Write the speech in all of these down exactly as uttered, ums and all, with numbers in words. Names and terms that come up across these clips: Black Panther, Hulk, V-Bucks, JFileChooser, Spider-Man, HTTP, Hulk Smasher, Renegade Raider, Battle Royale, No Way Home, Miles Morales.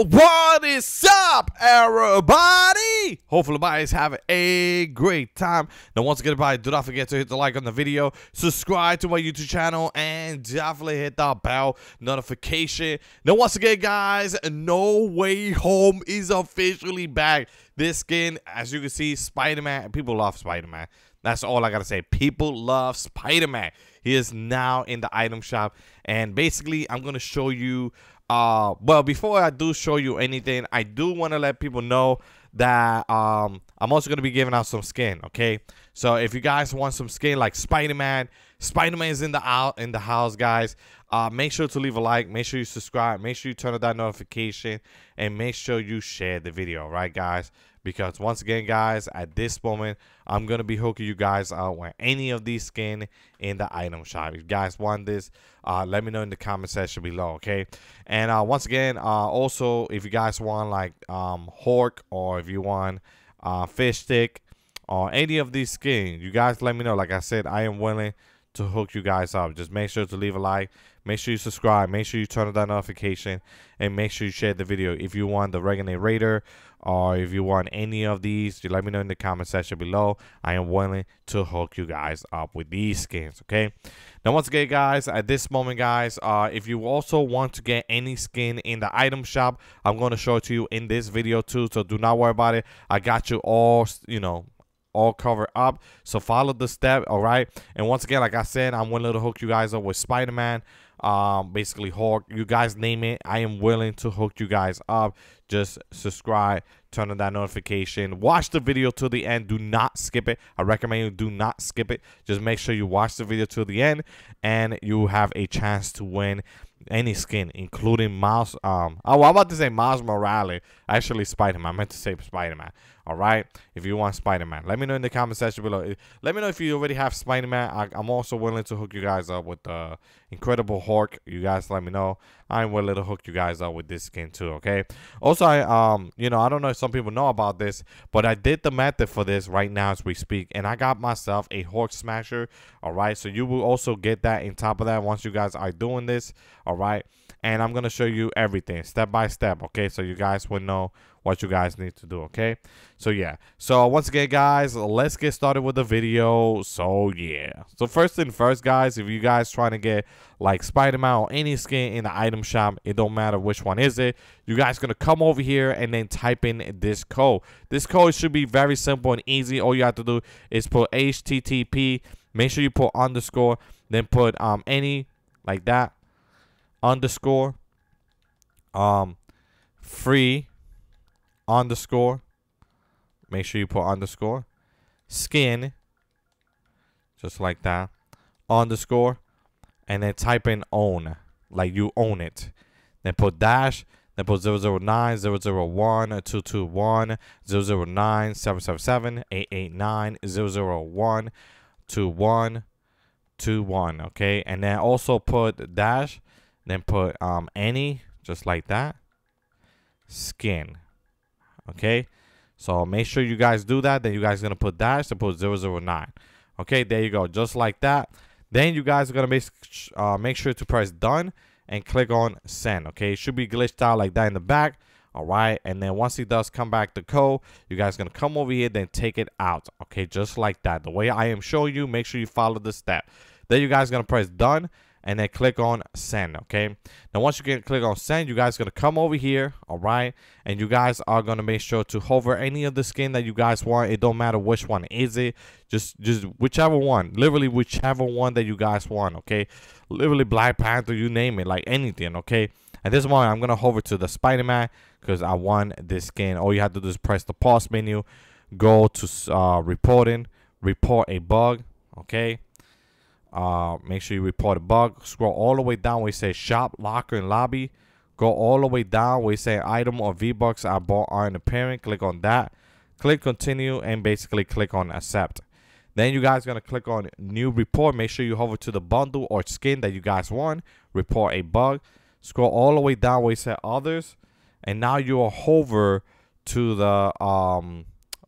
Yo, what is up, everybody? Hopefully, guys, have a great time. Now, once again, everybody, do not forget to hit the like on the video, subscribe to my YouTube channel, and definitely hit that bell notification. Now, once again, guys, No Way Home is officially back. This skin, as you can see, Spider-Man. People love Spider-Man. That's all I gotta say. People love Spider-Man. He is now in the item shop, and basically, I'm gonna show you. Uh, well, before I do show you anything, I do want to let people know that um, I'm also going to be giving out some skin, okay? So if you guys want some skin like Spider-Man, Spider-Man is in the out in the house, guys. Uh, make sure to leave a like, make sure you subscribe, make sure you turn on that notification, and make sure you share the video, right, guys? Because once again, guys, at this moment, I'm going to be hooking you guys out with any of these skin in the item shop. If you guys want this, uh, let me know in the comment section below, okay? And uh, once again, uh, also, if you guys want, like, um, Hulk, or if you want uh, Fish Stick, or any of these skin, you guys let me know. Like I said, I am willing to hook you guys up. Just make sure to leave a like, make sure you subscribe, make sure you turn on that notification, and make sure you share the video. If you want the Renegade Raider, or if you want any of these, you let me know in the comment section below. I am willing to hook you guys up with these skins, okay? Now, once again, guys, at this moment, guys, uh, if you also want to get any skin in the item shop, I'm going to show it to you in this video too, so do not worry about it. I got you all, you know, all covered up, so follow the step, all right? And once again, like I said, I'm willing to hook you guys up with Spider-Man, um basically Hulk, you guys name it, I am willing to hook you guys up. Just subscribe, turn on that notification, watch the video to the end, do not skip it. I recommend you do not skip it. Just make sure you watch the video to the end, and you have a chance to win any skin, including Miles. Um, oh, I'm about to say Miles Morales. Actually, Spider-Man. I meant to say Spider-Man. All right. If you want Spider-Man, let me know in the comment section below. Let me know if you already have Spider-Man. I, I'm also willing to hook you guys up with the uh, Incredible Hulk. You guys, let me know. I'm willing to hook you guys up with this skin too. Okay. Also, I um, you know, I don't know if some people know about this, but I did the method for this right now as we speak, and I got myself a Hulk Smasher. All right. So you will also get that on top of that once you guys are doing this. All right, and I'm gonna show you everything step by step, okay? So you guys will know what you guys need to do, okay? So yeah, so once again, guys, let's get started with the video. So yeah, so first thing first, guys, if you guys trying to get like Spider-Man or any skin in the item shop, it don't matter which one is it, you guys gonna come over here and then type in this code. This code should be very simple and easy. All you have to do is put H T T P, make sure you put underscore, then put um any like that underscore um free underscore, make sure you put underscore skin just like that underscore, and then type in own, like you own it, then put dash, then put zero zero nine zero zero one two two one zero zero nine seven seven seven eight eight nine zero zero one two one two one, okay? And then also put dash, then put um any just like that skin, okay? So make sure you guys do that. Then you guys are gonna put dash to put zero zero nine, okay? There you go, just like that. Then you guys are gonna make uh, make sure to press done and click on send, okay? It should be glitched out like that in the back, all right? And then once it does come back the code, you guys are gonna come over here, then take it out, okay? Just like that, the way I am showing you. Make sure you follow the step. Then you guys are gonna press done and then click on send, okay? Now once you can click on send, you guys are gonna come over here, all right? And you guys are gonna make sure to hover any of the skin that you guys want. It don't matter which one is it, just just whichever one, literally whichever one that you guys want, okay? Literally Black Panther, you name it, like anything, okay? At this moment, I'm gonna hover to the Spider-Man because I want this skin. All you have to do is press the pause menu, go to uh, reporting, report a bug, okay? Uh, make sure you report a bug. Scroll all the way down where it says shop, locker, and lobby. Go all the way down where it says item or V-Bucks I bought aren't appearing. Click on that. Click continue and basically click on accept. Then you guys are going to click on new report. Make sure you hover to the bundle or skin that you guys want. Report a bug. Scroll all the way down where it says others. And now you will hover to the um,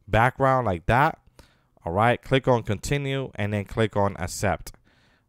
background like that. All right. Click on continue and then click on accept.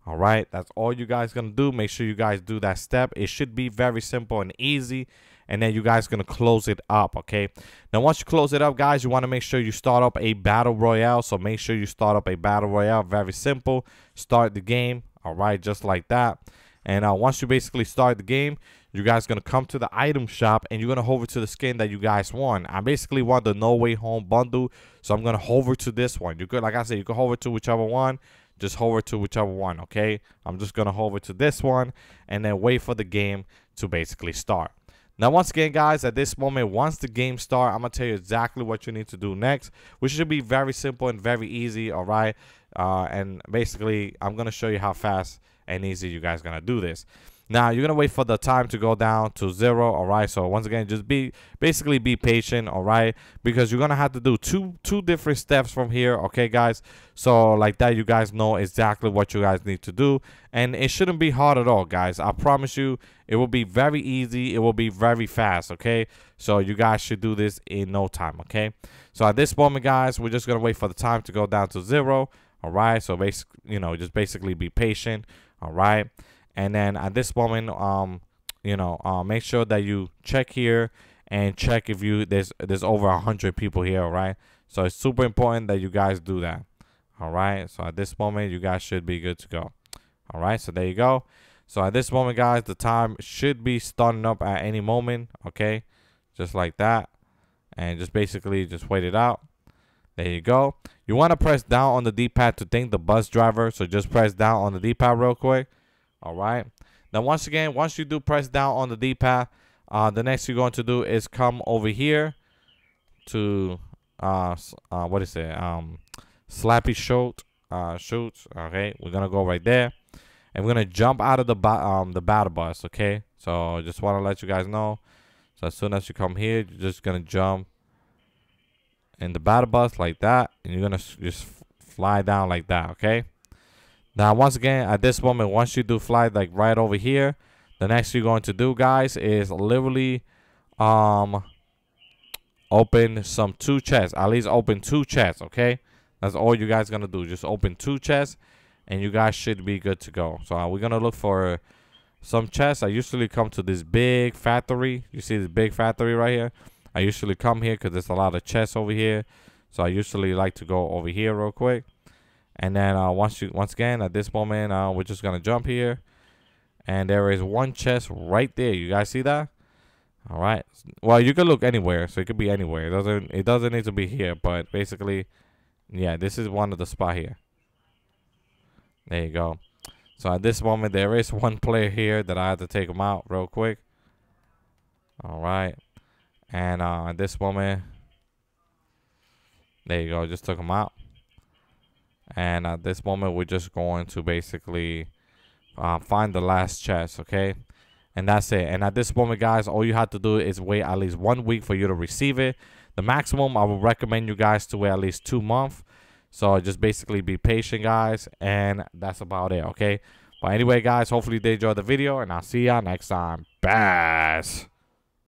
All right, that's all you guys gonna do. Make sure you guys do that step. It should be very simple and easy. And then you guys gonna close it up, okay? Now, once you close it up, guys, you wanna make sure you start up a battle royale. So make sure you start up a battle royale. Very simple. Start the game, all right, just like that. And uh, once you basically start the game, you guys gonna come to the item shop and you're gonna hover to the skin that you guys want. I basically want the No Way Home bundle, so I'm gonna hover to this one. You could, like I said, you could hover to whichever one. Just hover to whichever one, okay? I'm just gonna hover to this one and then wait for the game to basically start. Now, once again, guys, at this moment, once the game starts, I'm gonna tell you exactly what you need to do next, which should be very simple and very easy, all right? Uh, and basically, I'm gonna show you how fast and easy you guys gonna do this. Now, you're gonna wait for the time to go down to zero, all right? So once again, just be basically be patient, all right? Because you're gonna have to do two two different steps from here, okay, guys? So like that, you guys know exactly what you guys need to do, and it shouldn't be hard at all, guys. I promise you, it will be very easy. It will be very fast, okay? So you guys should do this in no time, okay? So at this moment, guys, we're just gonna wait for the time to go down to zero, all right? So basically, you know, just basically be patient, all right? And then at this moment, um, you know, uh, make sure that you check here and check if you there's there's over a hundred people here, all right? So it's super important that you guys do that, all right? So at this moment, you guys should be good to go, all right? So there you go. So at this moment, guys, the time should be starting up at any moment, okay? Just like that, and just basically just wait it out. There you go. You want to press down on the D-pad to thank the bus driver, so just press down on the D-pad real quick. All right. Now, once again, once you do press down on the D-pad, uh, the next you're going to do is come over here to uh, uh what is it? Um, slappy shoot, uh, shoots. Okay, we're gonna go right there, and we're gonna jump out of the um the battle bus. Okay, so just want to let you guys know. So as soon as you come here, you're just gonna jump in the battle bus like that, and you're gonna just fly down like that. Okay. Now, once again, at this moment, once you do fly like right over here, the next you're going to do, guys, is literally um, open some two chests. At least open two chests, okay? That's all you guys going to do. Just open two chests, and you guys should be good to go. So uh, we're going to look for some chests. I usually come to this big factory. You see this big factory right here? I usually come here because there's a lot of chests over here. So I usually like to go over here real quick. And then uh, once you once again at this moment, uh, we're just gonna jump here, and there is one chest right there. You guys see that? All right. Well, you can look anywhere, so it could be anywhere. It doesn't it doesn't need to be here, but basically, yeah, this is one of the spot here. There you go. So at this moment, there is one player here that I have to take him out real quick. All right. And uh, at this moment, there you go. Just took him out. And at this moment, we're just going to basically uh, find the last chest, okay? And that's it. And at this moment, guys, all you have to do is wait at least one week for you to receive it. The maximum, I would recommend you guys to wait at least two months. So just basically be patient, guys. And that's about it, okay? But anyway, guys, hopefully you did enjoy the video. And I'll see y'all next time. Bass!